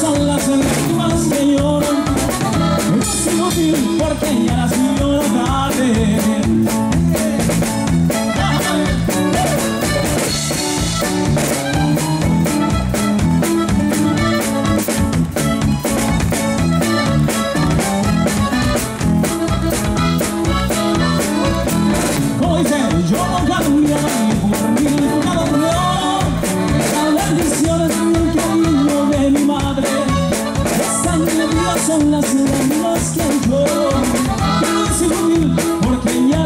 Son las lágrimas que yo quiero, porque ya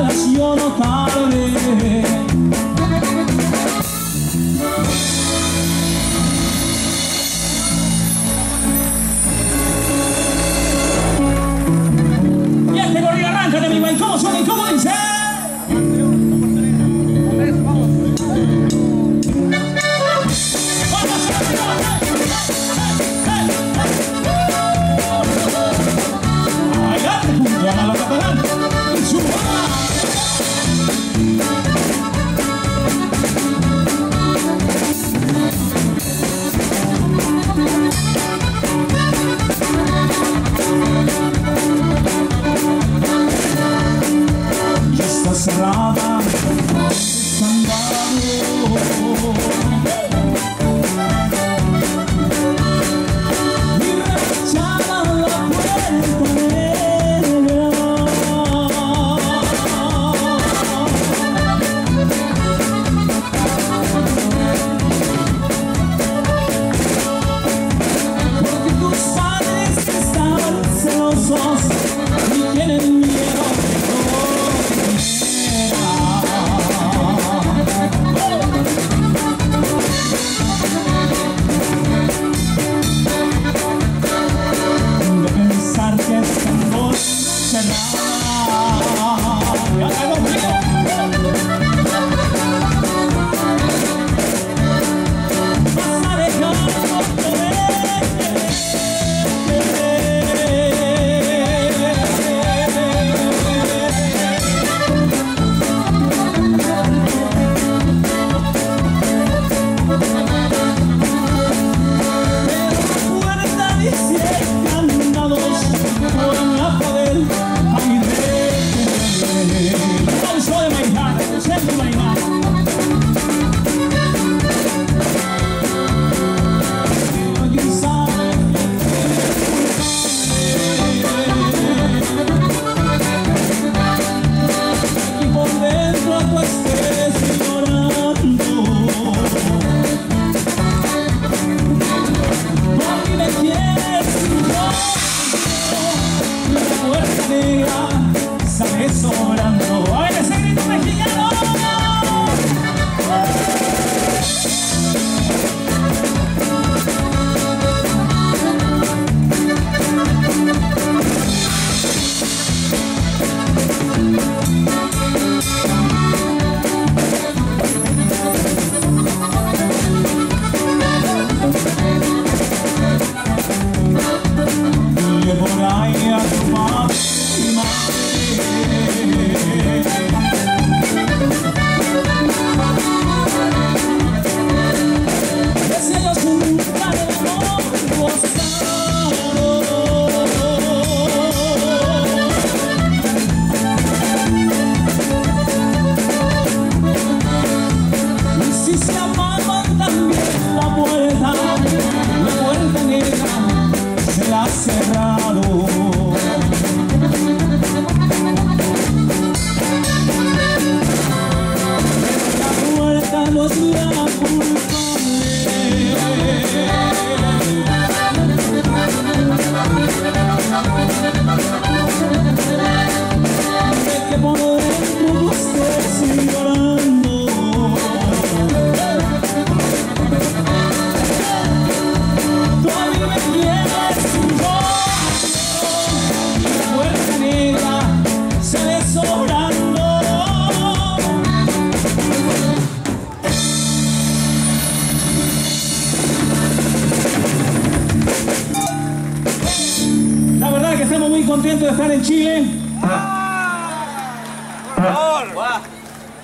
Contento de estar en Chile.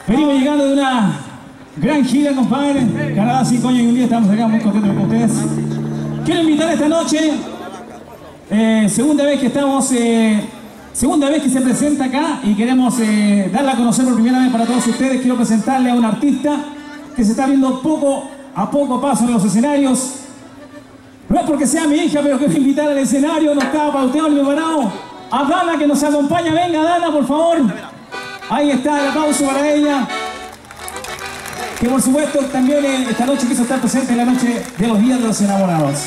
Venimos llegando de una gran gira, compadre. Canadá, 5 años y un día. Estamos acá muy contentos con ustedes. Quiero invitar esta noche, segunda vez que estamos, segunda vez que se presenta acá y queremos darla a conocer por primera vez para todos ustedes. Quiero presentarle a un artista que se está viendo poco a poco paso en los escenarios. No es porque sea mi hija, pero quiero invitar al escenario, no estaba pauteado ni preparado, a Dana, que nos acompaña. Venga, Dana, por favor. Ahí está el aplauso para ella, que por supuesto también esta noche quiso estar presente en la noche de los días de los enamorados.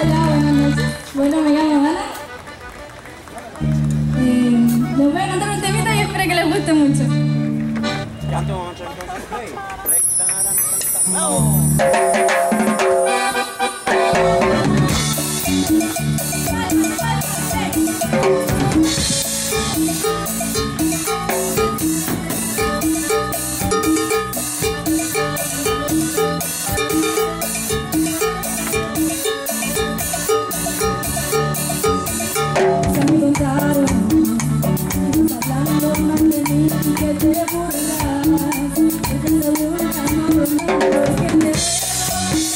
Hola, buenas noches. Bueno, me llamo Dana. Les voy a cantar un temita y espero que les guste mucho. Te burlas, no me